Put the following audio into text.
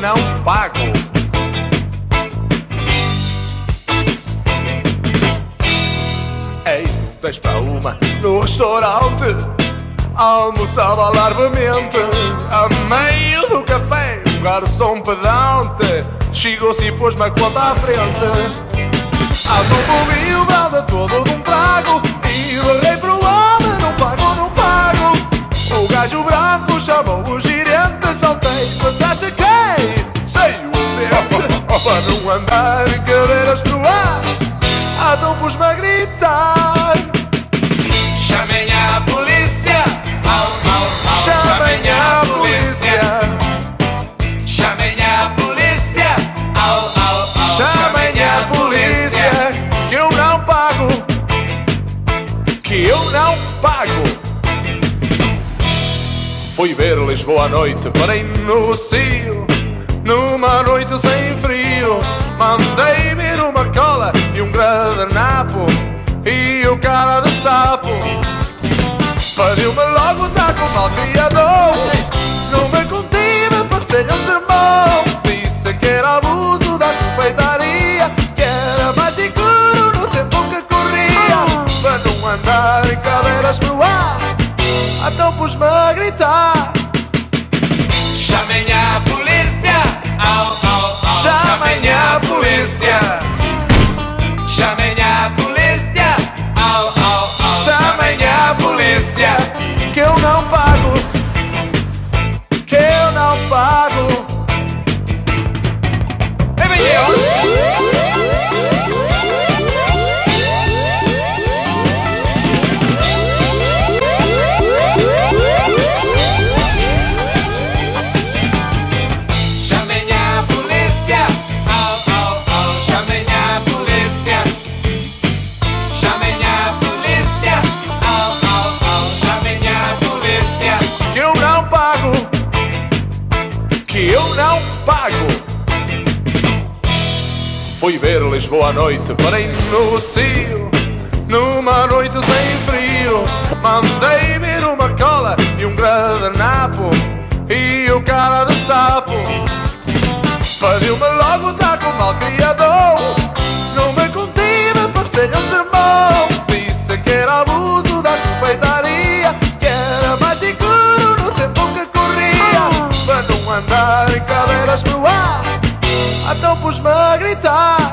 Não pago. Ei, 2 para 1 no restaurante, almoçava largamente. A meio do café, o garçom pedante chegou-se e pôs-me a conta à frente. A do balda todo de um trago e berrei pro homem: não pago, não pago. O gajo branco chamou o gerente, saltei para trás, chequei. Para não andar em cadeiras pro ar, então pus-me a gritar: chamem a polícia, au, au, au. Chamem a polícia, chamem a polícia, au, au, au. Chamem a polícia, que eu não pago, que eu não pago. Fui ver Lisboa à noite, parei no Cio, numa noite sem frio. Mandei vir uma cola e um gradanapo e o cara de sapo pediu-me logo dar com o malcriador. Não me contive, passei-lhe um sermão. Disse que era abuso da confeitaria, que era mais seguro no tempo que corria. Para não andar em cadeiras pro ar, então pus-me a gritar: chamem a polícia, au, au, au. Chamem a polícia, chamem a polícia, au, au, au. Chamem a polícia, que eu não pago, que eu não pago. É bem pago. Fui ver Lisboa à noite, parei no Cio, numa noite sem frio. Mandei vir uma cola e um gradanapo e o cara de sapo pediu-me logo dar com o malcriador. Não me contive, passei-lhe um sermão. Disse que era abuso da confeitaria, que era mais seguro no tempo que corria. Para não andar em cadeiras pro ar, então pus-me a gritar.